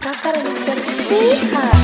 Kakak bisa lihat.